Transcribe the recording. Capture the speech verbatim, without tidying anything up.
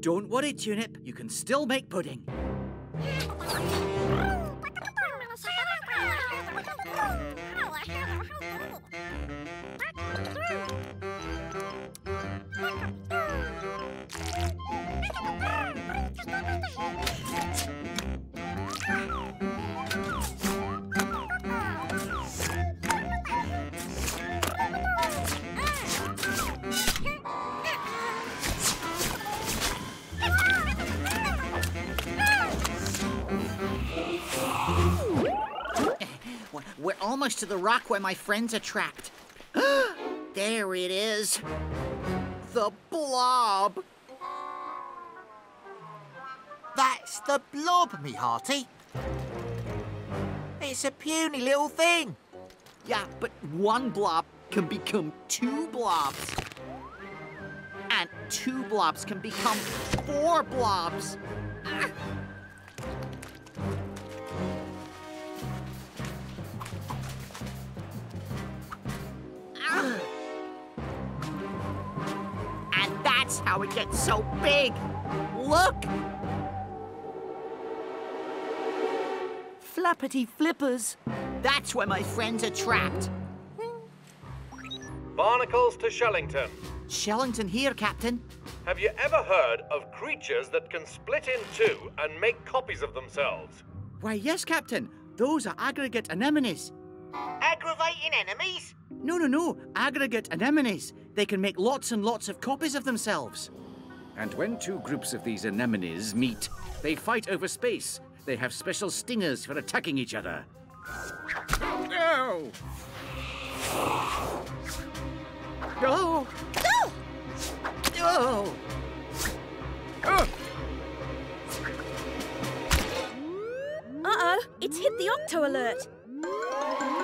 Don't worry, Tunip. You can still make pudding. We're almost to the rock where my friends are trapped. There it is. The blob. That's the blob, me hearty. It's a puny little thing. Yeah, but one blob can become two blobs. And two blobs can become four blobs. And that's how it gets so big. Look! Flappity flippers. That's where my friends are trapped. Barnacles to Shellington. Shellington here, Captain. Have you ever heard of creatures that can split in two and make copies of themselves? Why, yes, Captain. Those are aggregate anemones. Aggravating enemies? No, no, no. Aggregate anemones. They can make lots and lots of copies of themselves. And when two groups of these anemones meet, they fight over space. They have special stingers for attacking each other. No! No! No! No! Uh-oh, it's hit the Octo Alert.